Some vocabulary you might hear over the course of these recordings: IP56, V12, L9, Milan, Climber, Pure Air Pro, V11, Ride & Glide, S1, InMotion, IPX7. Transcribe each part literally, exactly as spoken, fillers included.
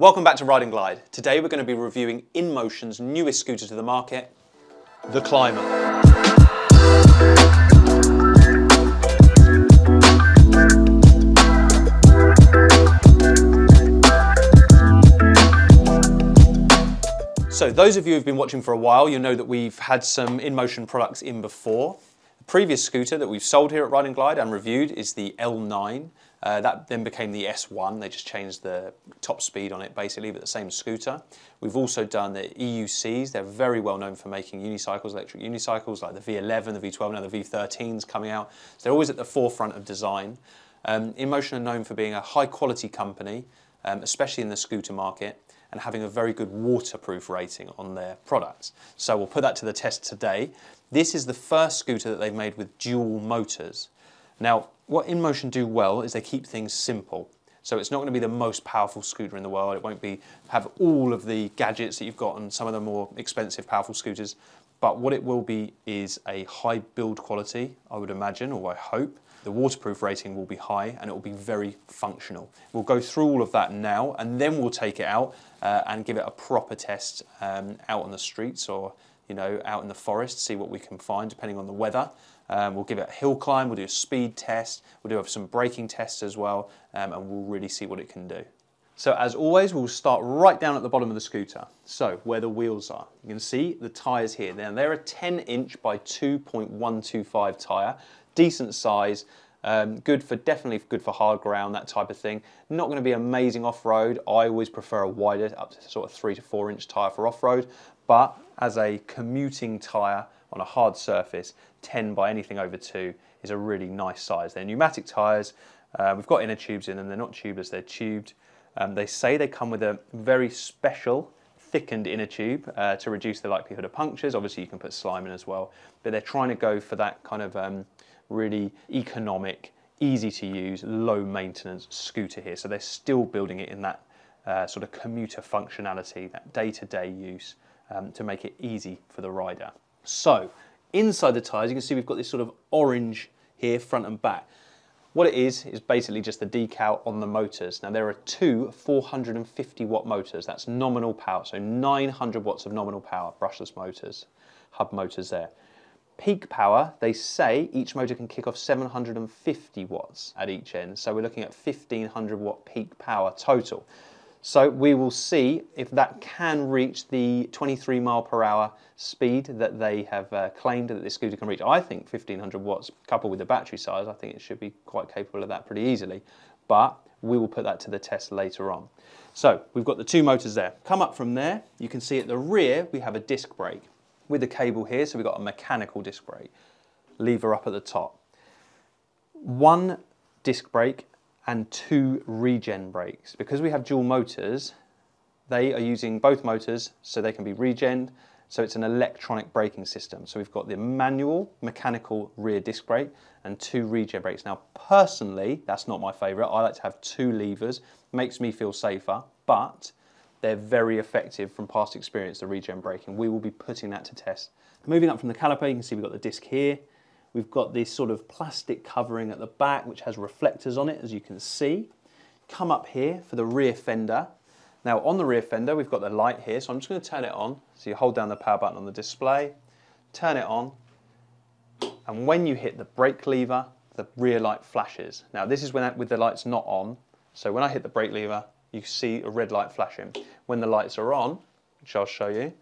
Welcome back to Ride and Glide. Today we're going to be reviewing InMotion's newest scooter to the market, the Climber. So those of you who've been watching for a while, you'll know that we've had some InMotion products in before. The previous scooter that we've sold here at Ride and Glide and reviewed is the L nine. Uh, that then became the S one. They just changed the top speed on it basically, but the same scooter. We've also done the E U Cs. They're very well known for making unicycles, electric unicycles, like the V eleven, the V twelve, now the V thirteen's coming out. So they're always at the forefront of design. Um, InMotion are known for being a high quality company, um, especially in the scooter market, and having a very good waterproof rating on their products. So we'll put that to the test today. This is the first scooter that they've made with dual motors. Now, what InMotion do well is they keep things simple. So it's not going to be the most powerful scooter in the world. It won't be have all of the gadgets that you've got on some of the more expensive, powerful scooters. But what it will be is a high build quality, I would imagine, or I hope. The waterproof rating will be high and it will be very functional. We'll go through all of that now and then we'll take it out uh, and give it a proper test um, out on the streets or you know, out in the forest, see what we can find depending on the weather. Um, we'll give it a hill climb, we'll do a speed test, we'll do some braking tests as well, um, and we'll really see what it can do. So as always, we'll start right down at the bottom of the scooter. So where the wheels are, you can see the tyres here. Now they're a ten inch by two point one two five tyre, decent size, um, good for definitely good for hard ground, that type of thing. Not going to be amazing off-road. I always prefer a wider, up to sort of three to four inch tyre for off-road, but as a commuting tyre on a hard surface, ten by anything over two is a really nice size. They're pneumatic tyres, uh, we've got inner tubes in them, they're not tubeless, they're tubed. Um, they say they come with a very special thickened inner tube uh, to reduce the likelihood of punctures. Obviously you can put slime in as well, but they're trying to go for that kind of um, really economic, easy to use, low maintenance scooter here. So they're still building it in that uh, sort of commuter functionality, that day-to-day use um, to make it easy for the rider. So inside the tyres, you can see we've got this sort of orange here, front and back. What it is, is basically just the decal on the motors. Now there are two four hundred fifty watt motors, that's nominal power, so nine hundred watts of nominal power, brushless motors, hub motors there. Peak power, they say each motor can kick off seven hundred fifty watts at each end, so we're looking at fifteen hundred watt peak power total. So we will see if that can reach the twenty-three mile per hour speed that they have uh, claimed that this scooter can reach. I think fifteen hundred watts coupled with the battery size, I think it should be quite capable of that pretty easily, but we will put that to the test later on. So we've got the two motors there. Come up from there, you can see at the rear we have a disc brake with a cable here, so we've got a mechanical disc brake. Lever up at the top. One disc brake and two regen brakes. Because we have dual motors, they are using both motors so they can be regened, so it's an electronic braking system. So we've got the manual mechanical rear disc brake and two regen brakes. Now personally, that's not my favourite. I like to have two levers, makes me feel safer, but they're very effective from past experience, the regen braking. We will be putting that to test. Moving up from the caliper, you can see we've got the disc here. We've got this sort of plastic covering at the back which has reflectors on it, as you can see. Come up here for the rear fender. Now on the rear fender we've got the light here, so I'm just going to turn it on. So you hold down the power button on the display, turn it on, and when you hit the brake lever the rear light flashes. Now this is when that, with the lights not on, so when I hit the brake lever you see a red light flashing. When the lights are on, which I'll show you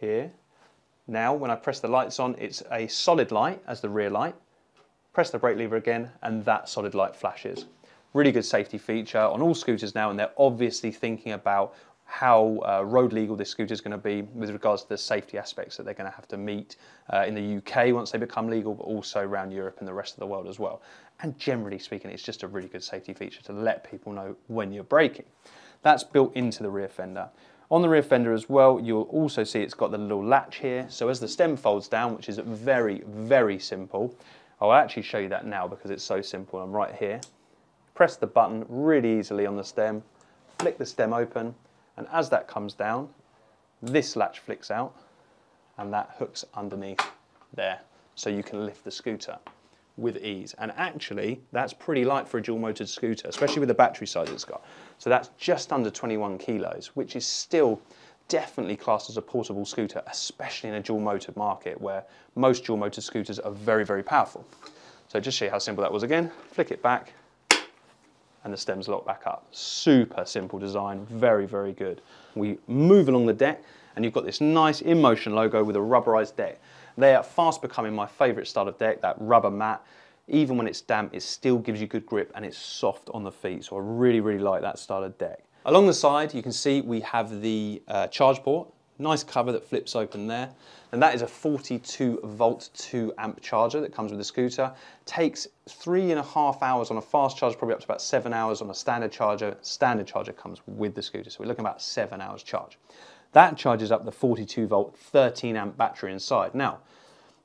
here, now, when I press the lights on, it's a solid light as the rear light. Press the brake lever again, and that solid light flashes. Really good safety feature on all scooters now, and they're obviously thinking about how uh, road legal this scooter is going to be with regards to the safety aspects that they're going to have to meet uh, in the U K once they become legal, but also around Europe and the rest of the world as well. And generally speaking, it's just a really good safety feature to let people know when you're braking. That's built into the rear fender. On the rear fender as well, you'll also see it's got the little latch here. So as the stem folds down, which is very, very simple, I'll actually show you that now because it's so simple. I'm right here. Press the button really easily on the stem, flick the stem open, and as that comes down, this latch flicks out and that hooks underneath there so you can lift the scooter. with ease. And actually, that's pretty light for a dual-motored scooter, especially with the battery size it's got. So that's just under twenty-one kilos, which is still definitely classed as a portable scooter, especially in a dual-motored market where most dual-motored scooters are very, very powerful. So just show you how simple that was again. Flick it back, and the stems lock back up. Super simple design, very, very good. We move along the deck, and you've got this nice InMotion logo with a rubberized deck. They are fast becoming my favorite style of deck, that rubber mat. Even when it's damp, it still gives you good grip and it's soft on the feet. So I really, really like that style of deck. Along the side, you can see we have the uh, charge port. Nice cover that flips open there. And that is a forty-two volt two amp charger that comes with the scooter. Takes three and a half hours on a fast charge, probably up to about seven hours on a standard charger. Standard charger comes with the scooter. So we're looking about seven hours charge. That charges up the forty-two volt thirteen amp battery inside. Now,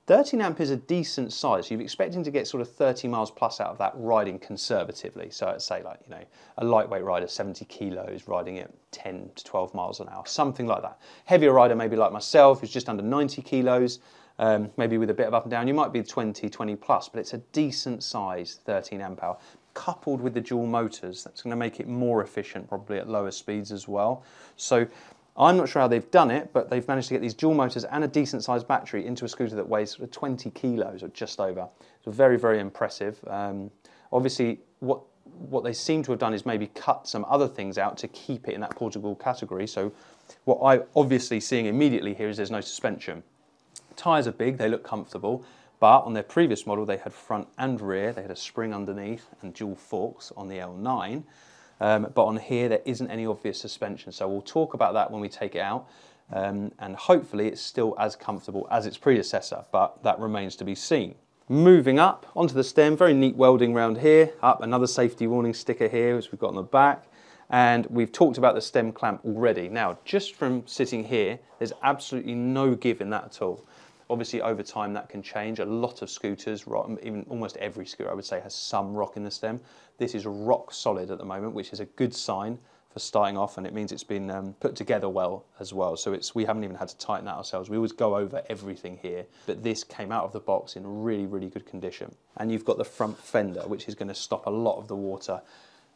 thirteen amp is a decent size. You're expecting to get sort of thirty miles plus out of that riding conservatively. So I'd say like, you know, a lightweight rider, seventy kilos, riding at ten to twelve miles an hour, something like that. Heavier rider, maybe like myself, who's just under ninety kilos, um, maybe with a bit of up and down, you might be twenty, twenty plus, but it's a decent size thirteen amp hour. Coupled with the dual motors, that's gonna make it more efficient probably at lower speeds as well. So I'm not sure how they've done it, but they've managed to get these dual motors and a decent sized battery into a scooter that weighs sort of twenty kilos or just over. So very, very impressive. Um, obviously, what, what they seem to have done is maybe cut some other things out to keep it in that portable category. So what I'm obviously seeing immediately here is there's no suspension. Tires are big, they look comfortable, but on their previous model, they had front and rear, they had a spring underneath and dual forks on the L nine. Um, but on here, there isn't any obvious suspension. So we'll talk about that when we take it out. Um, and hopefully it's still as comfortable as its predecessor, but that remains to be seen. Moving up onto the stem, very neat welding round here. Up another safety warning sticker here, which we've got on the back. And we've talked about the stem clamp already. Now, just from sitting here, there's absolutely no give in that at all. Obviously, over time, that can change. A lot of scooters, even almost every scooter, I would say, has some rock in the stem. This is rock solid at the moment, which is a good sign for starting off, and it means it's been um, put together well as well. So it's, we haven't even had to tighten that ourselves. We always go over everything here, but this came out of the box in really, really good condition. And you've got the front fender, which is going to stop a lot of the water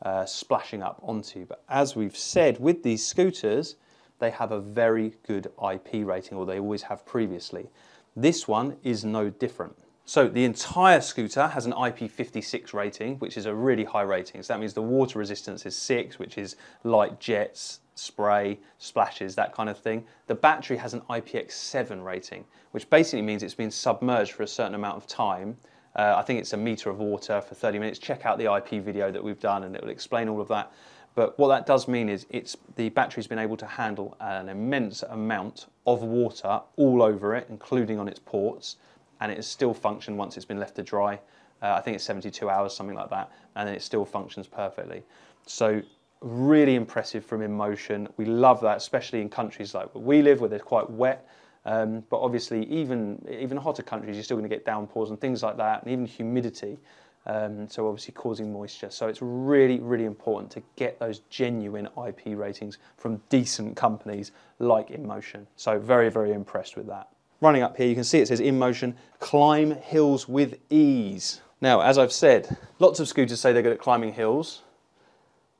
uh, splashing up onto. But as we've said, with these scooters, they have a very good I P rating, or they always have previously. This one is no different. So the entire scooter has an I P fifty-six rating, which is a really high rating. So that means the water resistance is six, which is light jets, spray, splashes, that kind of thing. The battery has an I P X seven rating, which basically means it's been submerged for a certain amount of time. Uh, I think it's a meter of water for thirty minutes. Check out the I P video that we've done and it will explain all of that. But what that does mean is it's, the battery's been able to handle an immense amount of water all over it, including on its ports, and it has still functioned once it's been left to dry. Uh, I think it's seventy-two hours, something like that, and then it still functions perfectly. So really impressive from InMotion. We love that, especially in countries like where we live, where they're quite wet. Um, but obviously, even, even hotter countries, you're still going to get downpours and things like that, and even humidity. Um, so obviously causing moisture. So it's really, really important to get those genuine I P ratings from decent companies like InMotion. So very, very impressed with that. Running up here, you can see it says InMotion, climb hills with ease. Now, as I've said, lots of scooters say they're good at climbing hills.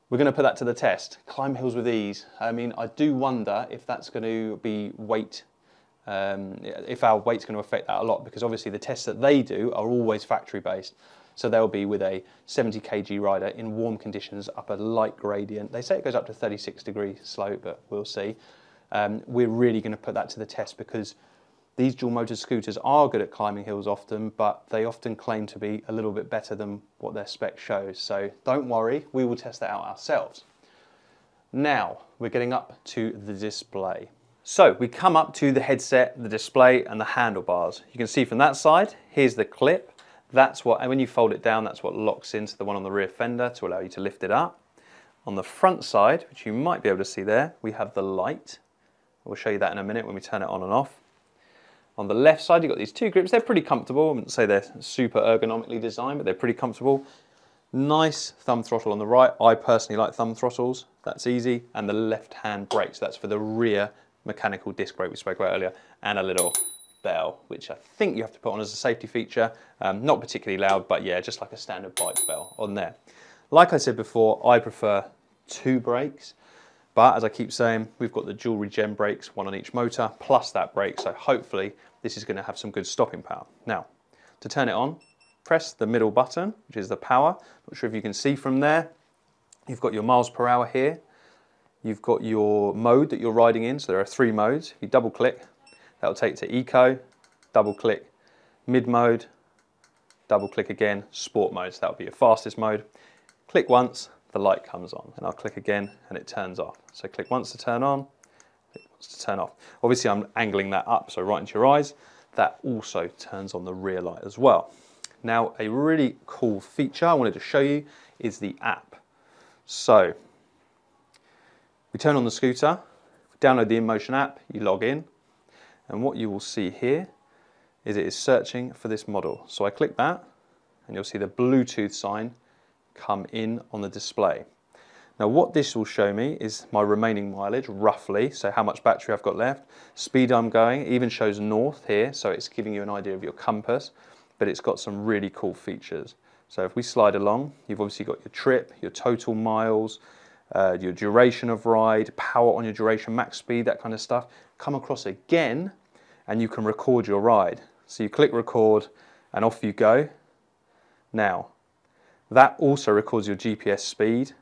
We're going to put that to the test. Climb hills with ease. I mean, I do wonder if that's going to be weight. Um, if our weight's going to affect that a lot, because obviously the tests that they do are always factory based. So they'll be with a seventy kilogram rider in warm conditions up a light gradient. They say it goes up to thirty-six degree slope, but we'll see. Um, we're really going to put that to the test because these dual motor scooters are good at climbing hills often, but they often claim to be a little bit better than what their spec shows. So don't worry, we will test that out ourselves. Now we're getting up to the display. So we come up to the headset, the display and the handlebars. You can see from that side, here's the clip. That's what, and when you fold it down, that's what locks into the one on the rear fender to allow you to lift it up. On the front side, which you might be able to see there, we have the light. We'll show you that in a minute when we turn it on and off. On the left side, you've got these two grips. They're pretty comfortable. I wouldn't say they're super ergonomically designed, but they're pretty comfortable. Nice thumb throttle on the right. I personally like thumb throttles. That's easy. And the left hand brake. So that's for the rear mechanical disc brake we spoke about earlier. And a little bell, which I think you have to put on as a safety feature. Um, not particularly loud, but yeah, just like a standard bike bell on there. Like I said before, I prefer two brakes, but as I keep saying, we've got the dual regen brakes, one on each motor, plus that brake, so hopefully this is going to have some good stopping power. Now, to turn it on, press the middle button, which is the power. Not sure if you can see from there. You've got your miles per hour here. You've got your mode that you're riding in, so there are three modes. If you double click, that'll take to eco, double click, mid mode, double click again, sport mode, so that'll be your fastest mode. Click once, the light comes on, and I'll click again and it turns off. So click once to turn on, click once to turn off. Obviously I'm angling that up, so right into your eyes. That also turns on the rear light as well. Now, a really cool feature I wanted to show you is the app. So, we turn on the scooter, download the InMotion app, you log in, and what you will see here is it is searching for this model. So I click that, and you'll see the Bluetooth sign come in on the display. Now what this will show me is my remaining mileage, roughly, so how much battery I've got left, speed I'm going, it even shows north here, so it's giving you an idea of your compass, but it's got some really cool features. So if we slide along, you've obviously got your trip, your total miles, Uh, your duration of ride, power on your duration, max speed, that kind of stuff. Come across again and you can record your ride. So you click record and off you go. Now, that also records your G P S speed,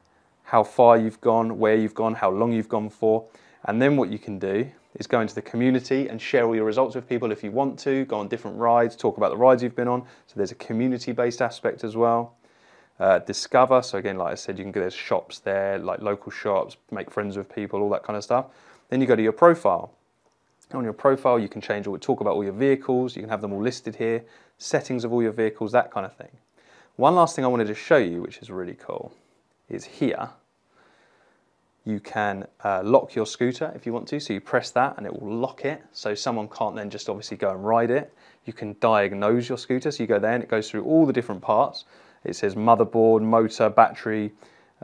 how far you've gone, where you've gone, how long you've gone for. And then what you can do is go into the community and share all your results with people if you want to, go on different rides, talk about the rides you've been on. So there's a community-based aspect as well. Uh, discover, so again, like I said, you can go, there's shops there, like local shops, make friends with people, all that kind of stuff. Then you go to your profile. On your profile, you can change or talk about all your vehicles, you can have them all listed here, settings of all your vehicles, that kind of thing. One last thing I wanted to show you, which is really cool, is here you can uh, lock your scooter if you want to, so you press that and it will lock it, so someone can't then just obviously go and ride it. You can diagnose your scooter, so you go there and it goes through all the different parts. It says motherboard, motor, battery,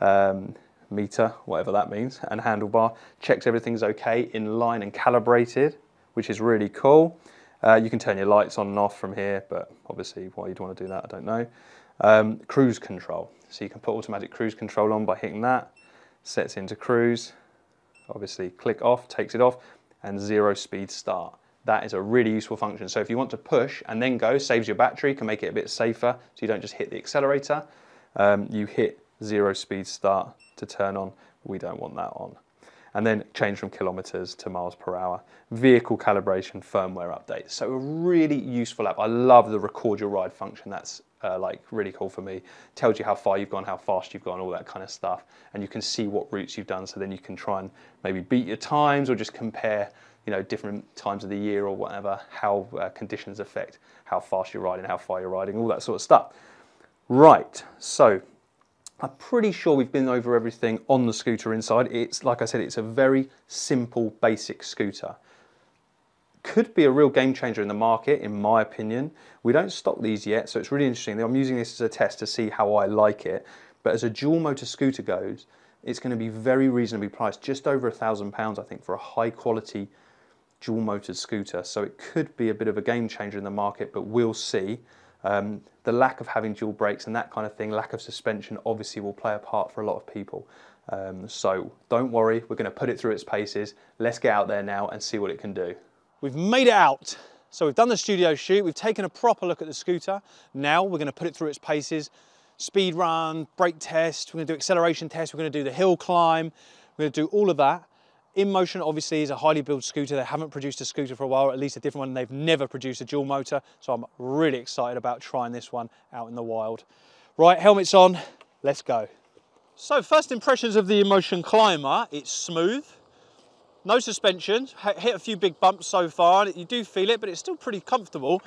um, meter, whatever that means, and handlebar. Checks everything's okay, in line and calibrated, which is really cool. Uh, you can turn your lights on and off from here, but obviously why you'd want to do that, I don't know. Um, cruise control. So you can put automatic cruise control on by hitting that. Sets into cruise. Obviously click off, takes it off, and zero speed start. That is a really useful function. So if you want to push and then go, saves your battery, can make it a bit safer, so you don't just hit the accelerator. Um, you hit zero speed start to turn on. We don't want that on. And then change from kilometers to miles per hour. Vehicle calibration, firmware updates. So a really useful app. I love the record your ride function. That's uh, like really cool for me. Tells you how far you've gone, how fast you've gone, all that kind of stuff. And you can see what routes you've done. So then you can try and maybe beat your times or just compare, you know, different times of the year or whatever, how uh, conditions affect how fast you're riding, how far you're riding, all that sort of stuff. Right, so I'm pretty sure we've been over everything on the scooter inside. It's, like I said, it's a very simple, basic scooter. Could be a real game changer in the market, in my opinion. We don't stock these yet, so it's really interesting. I'm using this as a test to see how I like it. But as a dual motor scooter goes, it's going to be very reasonably priced, just over a thousand pounds, I think, for a high quality dual motored scooter, so it could be a bit of a game changer in the market, but we'll see. Um, the lack of having dual brakes and that kind of thing, lack of suspension, obviously will play a part for a lot of people. Um, so don't worry, we're going to put it through its paces. Let's get out there now and see what it can do. We've made it out. So we've done the studio shoot, we've taken a proper look at the scooter. Now we're going to put it through its paces. Speed run, brake test, we're going to do acceleration test, we're going to do the hill climb, we're going to do all of that. InMotion obviously is a highly built scooter. They haven't produced a scooter for a while, or at least a different one. They've never produced a dual motor, so I'm really excited about trying this one out in the wild. Right, helmets on, let's go. So first impressions of the InMotion Climber, it's smooth, no suspension, hit a few big bumps so far, you do feel it, but it's still pretty comfortable.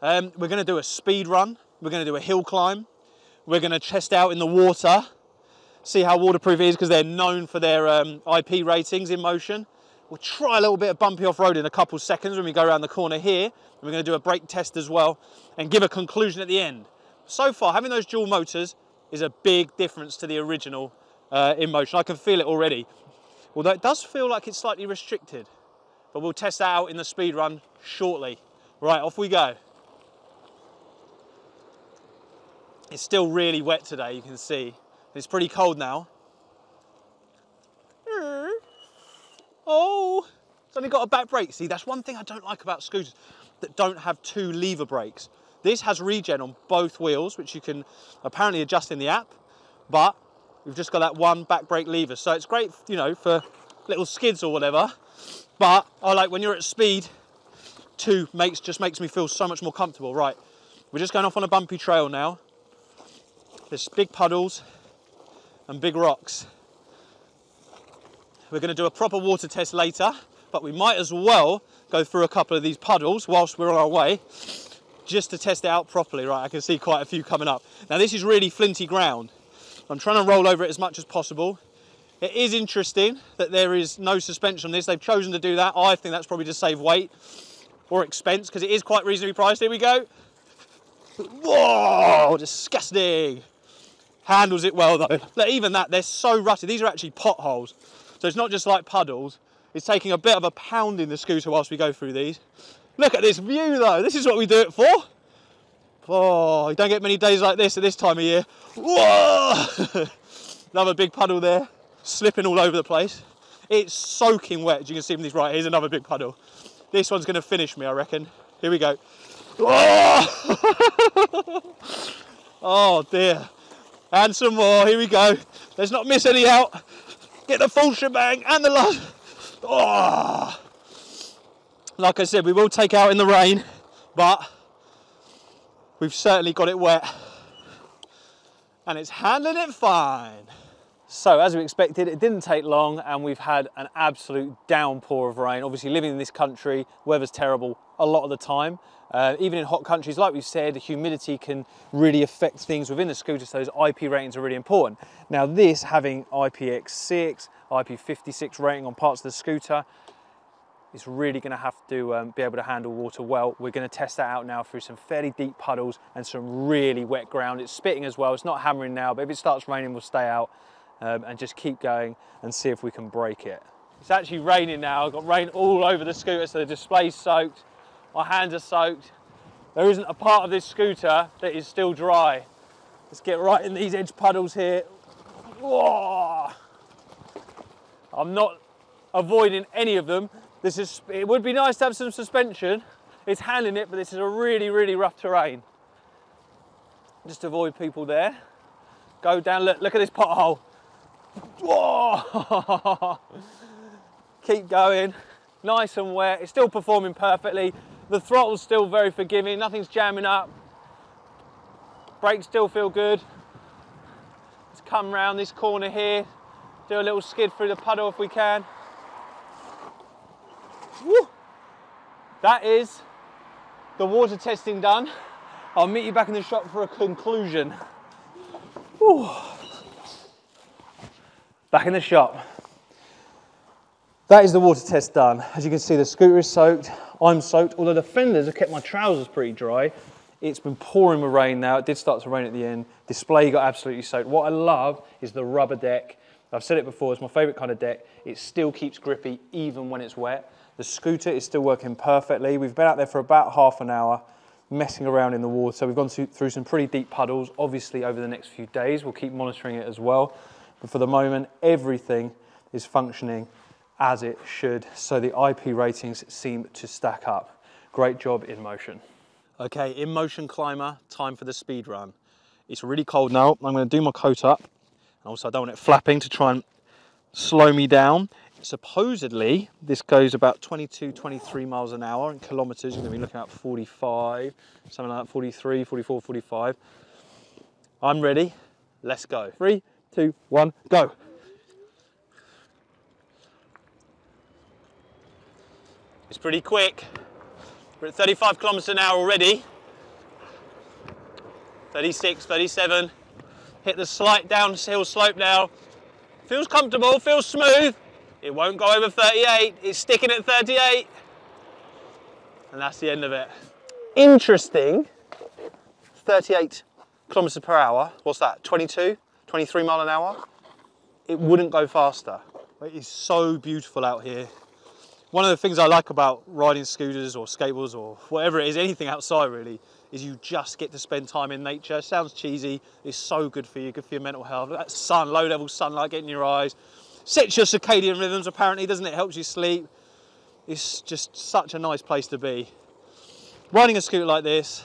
Um, we're gonna do a speed run, we're gonna do a hill climb, we're gonna test out in the water, see how waterproof it is, because they're known for their um, I P ratings in motion. We'll try a little bit of bumpy off-road in a couple seconds when we go around the corner here. And we're going to do a brake test as well and give a conclusion at the end. So far, having those dual motors is a big difference to the original uh, InMotion. I can feel it already. Although it does feel like it's slightly restricted, but we'll test that out in the speed run shortly. Right, off we go. It's still really wet today, you can see. It's pretty cold now. Oh, it's only got a back brake. See, that's one thing I don't like about scooters that don't have two lever brakes. This has regen on both wheels, which you can apparently adjust in the app, but we've just got that one back brake lever. So it's great, you know, for little skids or whatever, but I like when you're at speed, two makes just makes me feel so much more comfortable. Right, we're just going off on a bumpy trail now. There's big puddles and big rocks. We're going to do a proper water test later, but we might as well go through a couple of these puddles whilst we're on our way, just to test it out properly. Right, I can see quite a few coming up. Now this is really flinty ground. I'm trying to roll over it as much as possible. It is interesting that there is no suspension on this. They've chosen to do that. I think that's probably to save weight or expense, because it is quite reasonably priced. Here we go. Whoa, disgusting. Handles it well though. But even that, they're so rutted. These are actually potholes. So it's not just like puddles, it's taking a bit of a pound in the scooter whilst we go through these. Look at this view though, this is what we do it for. Oh, you don't get many days like this at this time of year. Whoa! Another big puddle there, slipping all over the place. It's soaking wet, as you can see from these. Right, here's another big puddle. This one's gonna finish me, I reckon. Here we go. Oh, oh dear. And some more, here we go. Let's not miss any out. Get the full shebang and the love. Oh. Like I said, we will take out in the rain, but we've certainly got it wet and it's handling it fine. So as we expected, it didn't take long and we've had an absolute downpour of rain. Obviously living in this country, weather's terrible a lot of the time. Uh, even in hot countries, like we've said, the humidity can really affect things within the scooter, so those I P ratings are really important. Now this, having I P X six, I P fifty-six rating on parts of the scooter, it's really gonna have to um, be able to handle water well. We're gonna test that out now through some fairly deep puddles and some really wet ground. It's spitting as well, it's not hammering now, but if it starts raining, we'll stay out um, and just keep going and see if we can break it. It's actually raining now. I've got rain all over the scooter, so the display's soaked. My hands are soaked. There isn't a part of this scooter that is still dry. Let's get right in these edge puddles here. Whoa. I'm not avoiding any of them. This is, it would be nice to have some suspension. It's handling it, but this is a really, really rough terrain. Just avoid people there. Go down, look, look at this pothole. Whoa. Keep going. Nice and wet, it's still performing perfectly. The throttle's still very forgiving, nothing's jamming up. Brakes still feel good. Let's come round this corner here, do a little skid through the puddle if we can. Woo. That is the water testing done. I'll meet you back in the shop for a conclusion. Woo. Back in the shop. That is the water test done. As you can see, the scooter is soaked, I'm soaked, although the fenders have kept my trousers pretty dry. It's been pouring with rain now. It did start to rain at the end. Display got absolutely soaked. What I love is the rubber deck. I've said it before, it's my favorite kind of deck. It still keeps grippy even when it's wet. The scooter is still working perfectly. We've been out there for about half an hour messing around in the water. We've gone through some pretty deep puddles. Obviously, over the next few days, we'll keep monitoring it as well. But for the moment, everything is functioning as it should, so the I P ratings seem to stack up. Great job, InMotion. Okay, InMotion Climber, time for the speed run. It's really cold now, I'm gonna do my coat up, and also I don't want it flapping to try and slow me down. Supposedly, this goes about twenty-two, twenty-three miles an hour in kilometers, you're gonna be looking at forty-five, something like that, forty-three, forty-four, forty-five. I'm ready, let's go. Three, two, one, go. It's pretty quick. We're at thirty-five kilometers an hour already. thirty-six, thirty-seven. Hit the slight downhill slope now. Feels comfortable, feels smooth. It won't go over thirty-eight. It's sticking at thirty-eight. And that's the end of it. Interesting. thirty-eight kilometers per hour. What's that? twenty-two, twenty-three mile an hour? It wouldn't go faster. It is so beautiful out here. One of the things I like about riding scooters or skateboards or whatever it is, anything outside really, is you just get to spend time in nature. It sounds cheesy, it's so good for you, good for your mental health. That sun, low level sunlight getting in your eyes. Sets your circadian rhythms apparently, doesn't it? Helps you sleep. It's just such a nice place to be. Riding a scooter like this,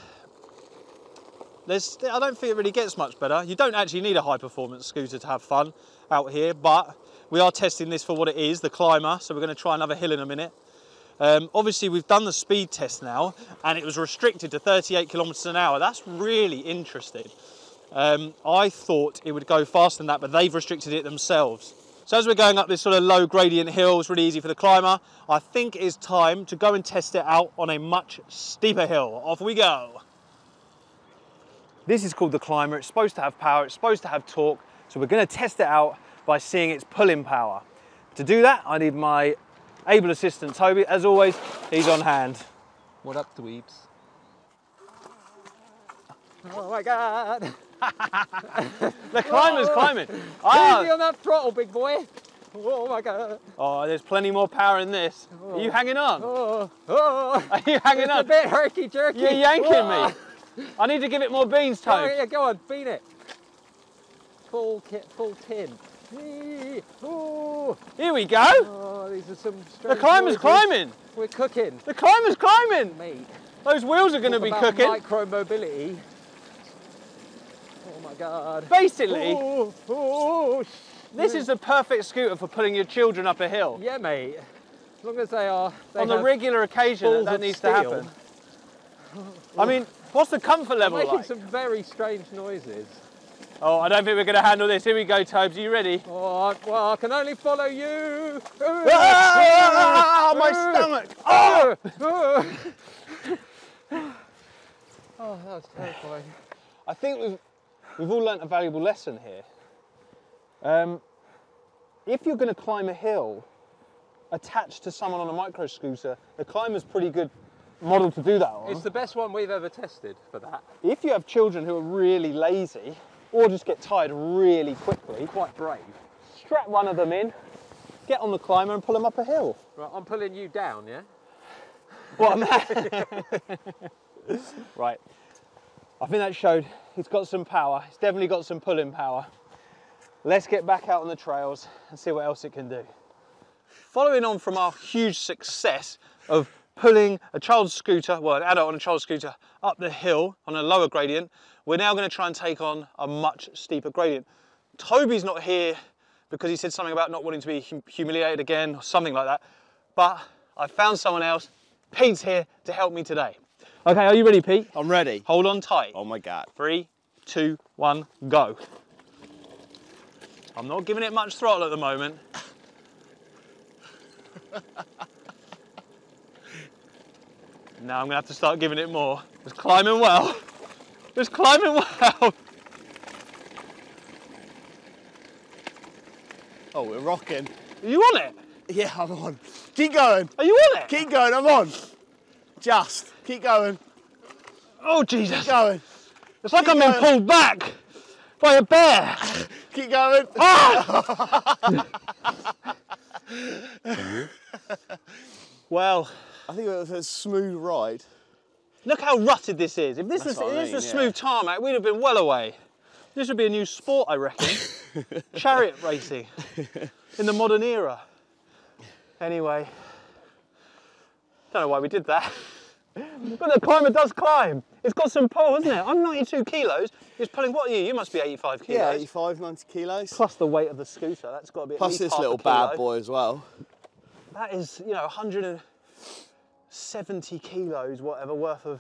there's, I don't think it really gets much better. You don't actually need a high performance scooter to have fun out here, but we are testing this for what it is, the Climber, so we're going to try another hill in a minute. Um, obviously, we've done the speed test now, and it was restricted to thirty-eight kilometers an hour. That's really interesting. Um, I thought it would go faster than that, but they've restricted it themselves. So as we're going up this sort of low gradient hill, it's really easy for the Climber. I think it is time to go and test it out on a much steeper hill. Off we go. This is called the Climber. It's supposed to have power, it's supposed to have torque, so we're going to test it out by seeing its pulling power. To do that, I need my able assistant, Toby. As always, he's on hand. What up, dweebs? Oh my God. The Climber's climbing. Oh. Easy on that throttle, big boy. Oh my God. Oh, there's plenty more power in this. Oh. Are you hanging on? Oh. Oh. Are you hanging it's on? It's a bit herky-jerky. You're yanking oh. me. I need to give it more beans, Toby. Oh, yeah, go on, bean it. Full kit, full tin. Oh. Here we go. Oh, these are some the Climber's noises. climbing. We're cooking. The Climber's climbing. Mate. Those wheels are going to be cooking. Micro mobility. Oh my God. Basically, oh, oh, this is the perfect scooter for pulling your children up a hill. Yeah, mate. As long as they are they on the regular occasion that, that needs steel. to happen. I mean, what's the comfort level? I'm making like? some very strange noises. Oh, I don't think we're going to handle this. Here we go, Tobes. Are you ready? Oh, well, I can only follow you. Ah, my stomach. Oh, oh that was terrifying. I think we've, we've all learnt a valuable lesson here. Um, if you're going to climb a hill attached to someone on a micro scooter, the Climber's pretty good model to do that on. It's the best one we've ever tested for that. If you have children who are really lazy, or just get tired really quickly. Quite brave. Strap one of them in, get on the Climber and pull them up a hill. Right, I'm pulling you down, yeah? What, man? Right, I think that showed it's got some power. It's definitely got some pulling power. Let's get back out on the trails and see what else it can do. Following on from our huge success of pulling a child's scooter, well, an adult on a child's scooter, up the hill on a lower gradient, we're now going to try and take on a much steeper gradient. Toby's not here because he said something about not wanting to be hum humiliated again or something like that, but I found someone else. Pete's here to help me today. Okay, are you ready, Pete? I'm ready. Hold on tight. Oh my God. Three, two, one, go. I'm not giving it much throttle at the moment. Now I'm going to have to start giving it more. It's climbing well. It's climbing well. Oh, we're rocking. Are you on it? Yeah, I'm on. Keep going. Are you on it? Keep going, I'm on. Just. Keep going. Oh, Jesus. Keep going. It's like I'm being pulled back by a bear. Keep going. Ah! Well. I think it was a smooth ride. Look how rutted this is. If this That's was, if I mean, this was yeah. smooth tarmac, we'd have been well away. This would be a new sport, I reckon. Chariot racing in the modern era. Anyway, don't know why we did that. But the Climber does climb. It's got some pull, hasn't it? I'm ninety-two kilos. It's pulling, what are you? You must be eighty-five kilos. Yeah, eighty-five, ninety kilos. Plus the weight of the scooter. That's got to be at Plus least this half little bad boy as well. That is, you know, one hundred and seventy kilos, whatever, worth of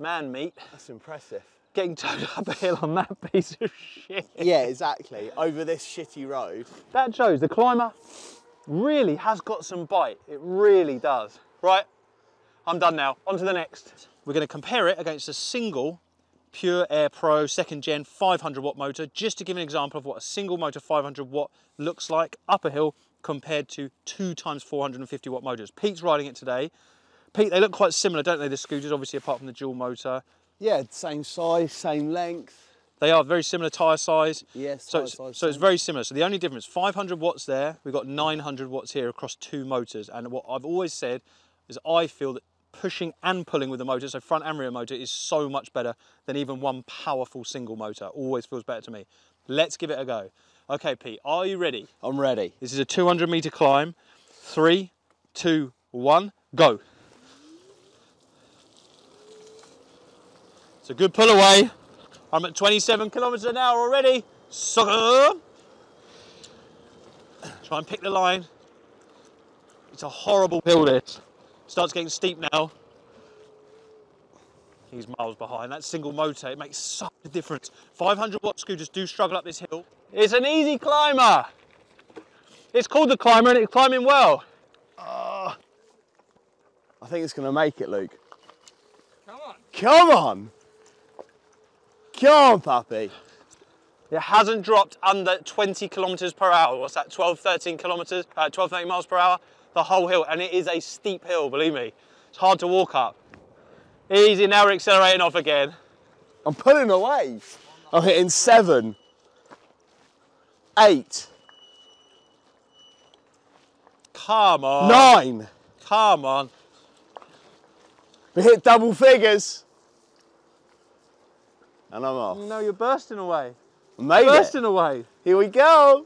man meat. That's impressive. Getting towed up a hill on that piece of shit. Yeah, exactly. Over this shitty road. That shows the Climber really has got some bite. It really does. Right, I'm done now. On to the next. We're going to compare it against a single Pure Air Pro second gen five hundred watt motor, just to give an example of what a single motor five hundred watt looks like up a hill compared to two times four hundred fifty watt motors. Pete's riding it today. Pete, they look quite similar, don't they, the scooters, obviously, apart from the dual motor? Yeah, same size, same length. They are very similar tyre size. Yes, so, it's, size so it's very similar. So the only difference, five hundred watts there, we've got nine hundred watts here across two motors. And what I've always said is I feel that pushing and pulling with the motor, so front and rear motor, is so much better than even one powerful single motor. Always feels better to me. Let's give it a go. Okay, Pete, are you ready? I'm ready. This is a two hundred meter climb. Three, two, one, go. It's a good pull away. I'm at twenty-seven kilometers an hour already. Sucker! Try and pick the line. It's a horrible hill, this. Starts getting steep now. He's miles behind. That single motor, it makes such a difference. five hundred watt scooters do struggle up this hill. It's an easy climber. It's called the Climber and it's climbing well. Uh, I think it's going to make it, Luke. Come on. Come on. Come on, puppy. It hasn't dropped under twenty kilometers per hour. What's that, twelve, thirteen kilometers, uh, twelve, thirteen miles per hour? The whole hill, and it is a steep hill, believe me. It's hard to walk up. Easy, now we're accelerating off again. I'm pulling away. I'm hitting seven, eight. Come on. Nine. Come on. We hit double figures. And I'm off. No, you're bursting away. Made bursting it. away. Here we go.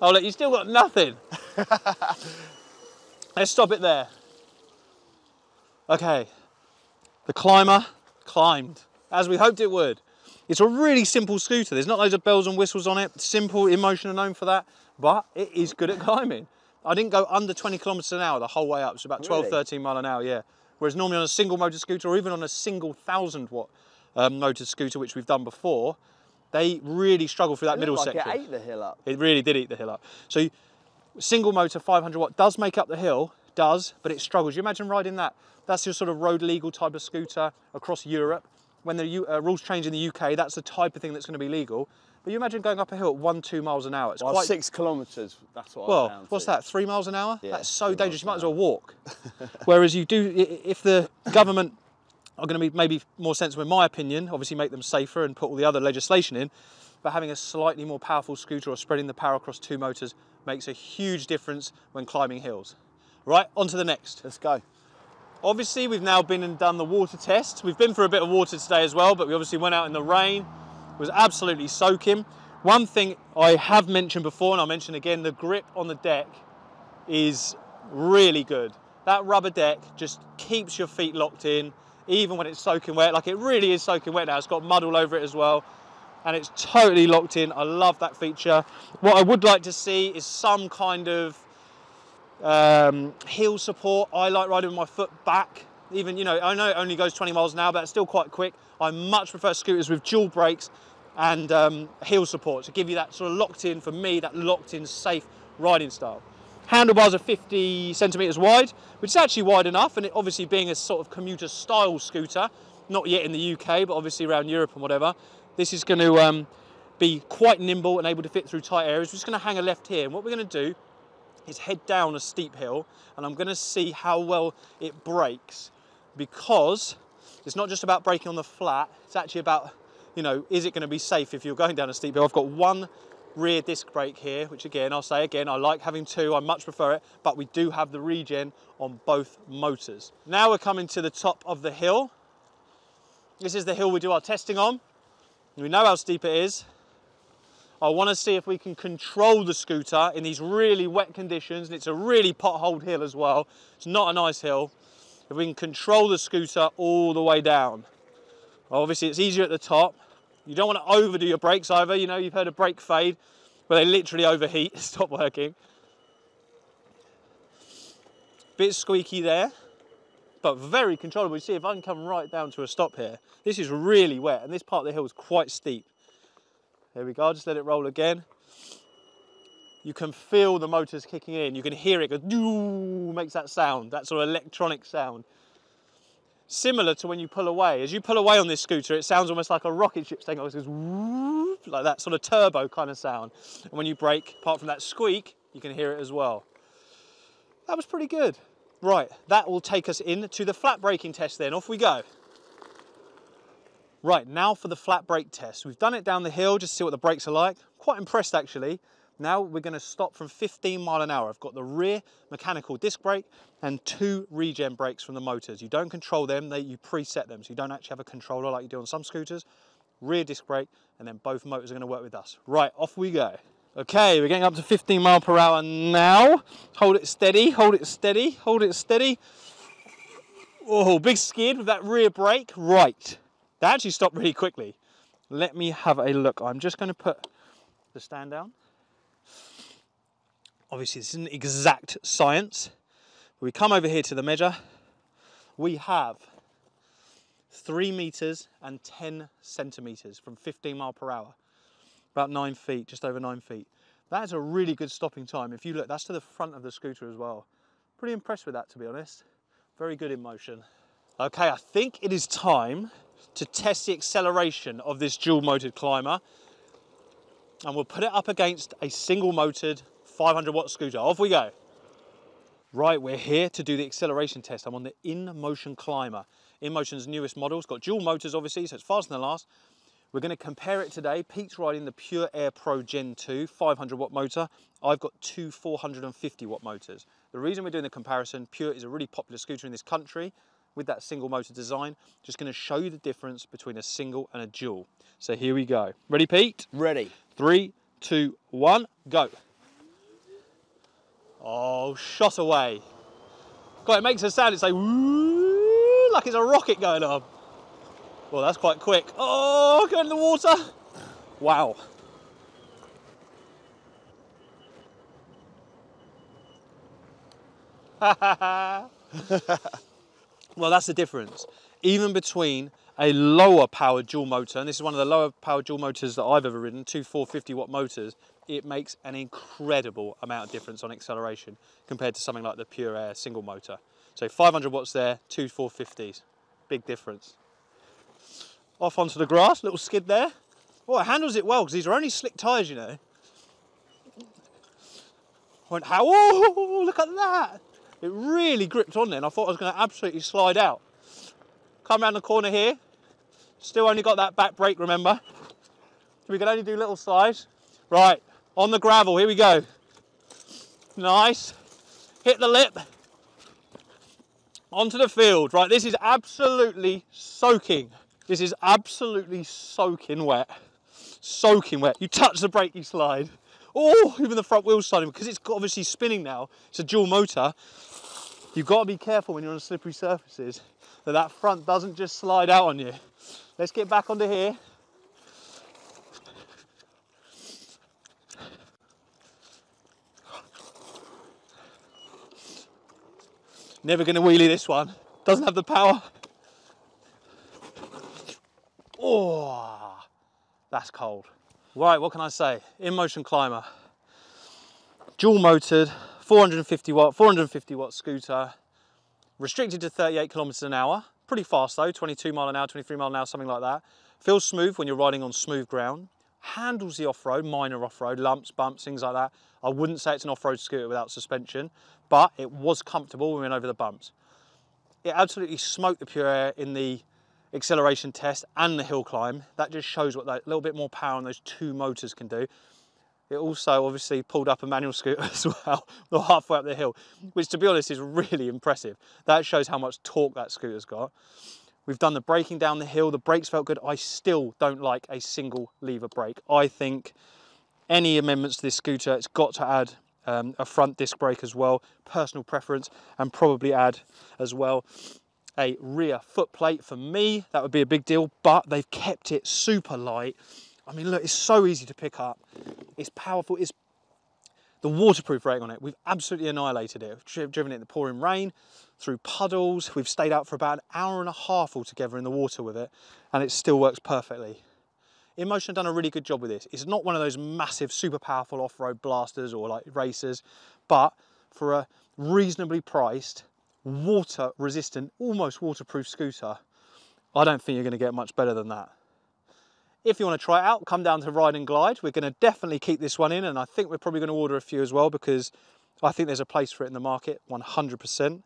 Oh look, you still got nothing. Let's stop it there. Okay, the Climber climbed, as we hoped it would. It's a really simple scooter. There's not loads of bells and whistles on it. Simple, InMotion are known for that, but it is good at climbing. I didn't go under twenty kilometers an hour the whole way up, so about twelve, really? thirteen mile an hour, yeah. Whereas normally on a single motor scooter, or even on a single thousand watt um, motor scooter, which we've done before, they really struggle through that middle section. It looked like it ate the hill up. It really did eat the hill up. So single motor five hundred watt does make up the hill, does, but it struggles. You imagine riding that? That's your sort of road legal type of scooter across Europe. When the U uh, rules change in the U K, that's the type of thing that's going to be legal. But you imagine going up a hill at one, two miles an hour. It's well, quite... six kilometers, that's what well, I'm down to. What's that, three miles an hour? Yeah, that's so dangerous, you might as well walk. Whereas you do, if the government are going to be maybe more sensible, in my opinion, obviously make them safer and put all the other legislation in, but having a slightly more powerful scooter or spreading the power across two motors makes a huge difference when climbing hills. Right, on to the next. Let's go. Obviously, we've now been and done the water test. We've been for a bit of water today as well, but we obviously went out in the rain. It was absolutely soaking. One thing I have mentioned before, and I'll mention again, the grip on the deck is really good. That rubber deck just keeps your feet locked in, even when it's soaking wet. Like, it really is soaking wet now. It's got mud all over it as well. And it's totally locked in. I love that feature. What I would like to see is some kind of um, heel support. I like riding with my foot back. Even, you know, I know it only goes twenty miles an hour, but it's still quite quick. I much prefer scooters with dual brakes and um, heel support to give you that sort of locked in, for me, that locked in safe riding style. Handlebars are fifty centimetres wide, which is actually wide enough, and it obviously being a sort of commuter style scooter, not yet in the U K, but obviously around Europe and whatever, this is going to um, be quite nimble and able to fit through tight areas. We're just going to hang a left here, and what we're going to do is head down a steep hill, and I'm going to see how well it brakes, because it's not just about braking on the flat, it's actually about, you know, is it going to be safe if you're going down a steep hill. I've got one rear disc brake here, which again, I'll say again, I like having two, I much prefer it, but we do have the regen on both motors. Now we're coming to the top of the hill. This is the hill we do our testing on. We know how steep it is. I want to see if we can control the scooter in these really wet conditions, and it's a really potholed hill as well. It's not a nice hill. If we can control the scooter all the way down. Obviously, it's easier at the top. You don't want to overdo your brakes either. You know, you've heard of brake fade, but they literally overheat, stop working. Bit squeaky there, but very controllable. You see, if I can come right down to a stop here, this is really wet, and this part of the hill is quite steep. There we go, I'll just let it roll again. You can feel the motors kicking in. You can hear it go, doo, makes that sound, that sort of electronic sound. Similar to when you pull away. As you pull away on this scooter, it sounds almost like a rocket ship taking off. It goes like that sort of turbo kind of sound. And when you brake, apart from that squeak, you can hear it as well. That was pretty good. Right, that will take us in to the flat braking test then. Off we go. Right, now for the flat brake test. We've done it down the hill just to see what the brakes are like. Quite impressed actually. Now we're going to stop from fifteen mile an hour. I've got the rear mechanical disc brake and two regen brakes from the motors. You don't control them, they, you preset them. So you don't actually have a controller like you do on some scooters. Rear disc brake, and then both motors are going to work with us. Right, off we go. Okay, we're getting up to fifteen mile per hour now. Hold it steady, hold it steady, hold it steady. Oh, big skid with that rear brake. Right, that actually stopped really quickly. Let me have a look. I'm just going to put the stand down. Obviously, this isn't exact science. We come over here to the measure. We have three meters and ten centimeters from fifteen mile per hour, about nine feet, just over nine feet. That is a really good stopping time. If you look, that's to the front of the scooter as well. Pretty impressed with that, to be honest. Very good in motion. Okay, I think it is time to test the acceleration of this dual-motored Climber, and we'll put it up against a single-motored five hundred watt scooter. Off we go. Right, we're here to do the acceleration test. I'm on the InMotion Climber. InMotion's newest model. It's got dual motors, obviously, so it's faster than the last. We're going to compare it today. Pete's riding the Pure Air Pro Gen two five hundred watt motor. I've got two four hundred fifty watt motors. The reason we're doing the comparison, Pure is a really popular scooter in this country with that single motor design. Just going to show you the difference between a single and a dual. So here we go. Ready, Pete? Ready. Three, two, one, go. Oh, shot away. God, it makes a sound. It's like woo, like it's a rocket going on. Well, that's quite quick. Oh, go in the water. Wow. Well, that's the difference. Even between a lower powered dual motor, and this is one of the lower powered dual motors that I've ever ridden, two four hundred fifty watt motors, it makes an incredible amount of difference on acceleration compared to something like the Pure Air single motor. So five hundred watts there, two four fifties, big difference. Off onto the grass, little skid there. Oh, it handles it well, because these are only slick tyres, you know. Went how, oh, look at that. It really gripped on then. I thought I was going to absolutely slide out. Come around the corner here. Still only got that back brake, remember. We can only do little slides. Right, on the gravel, here we go. Nice, hit the lip. Onto the field, right? This is absolutely soaking. This is absolutely soaking wet. Soaking wet. You touch the brake, you slide. Oh, even the front wheel's sliding because it's obviously spinning now. It's a dual motor. You've got to be careful when you're on slippery surfaces that that front doesn't just slide out on you. Let's get back onto here. Never going to wheelie this one. Doesn't have the power. Oh, that's cold. Right, what can I say? InMotion Climber. Dual motored, four hundred fifty watt, four hundred fifty watt scooter. Restricted to thirty-eight kilometers an hour. Pretty fast though, twenty-two mile an hour, twenty-three mile an hour, something like that. Feels smooth when you're riding on smooth ground. Handles the off-road, minor off-road, lumps, bumps, things like that. I wouldn't say it's an off-road scooter without suspension, but it was comfortable when we went over the bumps. It absolutely smoked the Pure Air in the acceleration test and the hill climb. That just shows what that little bit more power on those two motors can do. It also obviously pulled up a manual scooter as well, not halfway up the hill, which to be honest is really impressive. That shows how much torque that scooter's got. We've done the braking down the hill. The brakes felt good. I still don't like a single lever brake. I think any amendments to this scooter, it's got to add um, a front disc brake as well, personal preference, and probably add as well a rear foot plate. For me, that would be a big deal, but they've kept it super light. I mean, look, it's so easy to pick up. It's powerful. It's the waterproof rating on it. We've absolutely annihilated it. We've driven it in the pouring rain, through puddles. We've stayed out for about an hour and a half altogether in the water with it, and it still works perfectly. InMotion done a really good job with this. It's not one of those massive, super powerful off-road blasters or like racers, but for a reasonably priced, water-resistant, almost waterproof scooter, I don't think you're going to get much better than that. If you want to try it out, come down to Ride and Glide. We're going to definitely keep this one in, and I think we're probably going to order a few as well because I think there's a place for it in the market, one hundred percent.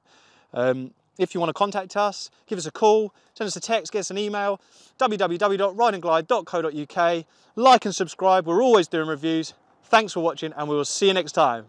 Um, If you want to contact us, give us a call, send us a text, get us an email, w w w dot ride and glide dot co dot u k. Like and subscribe, we're always doing reviews. Thanks for watching and we will see you next time.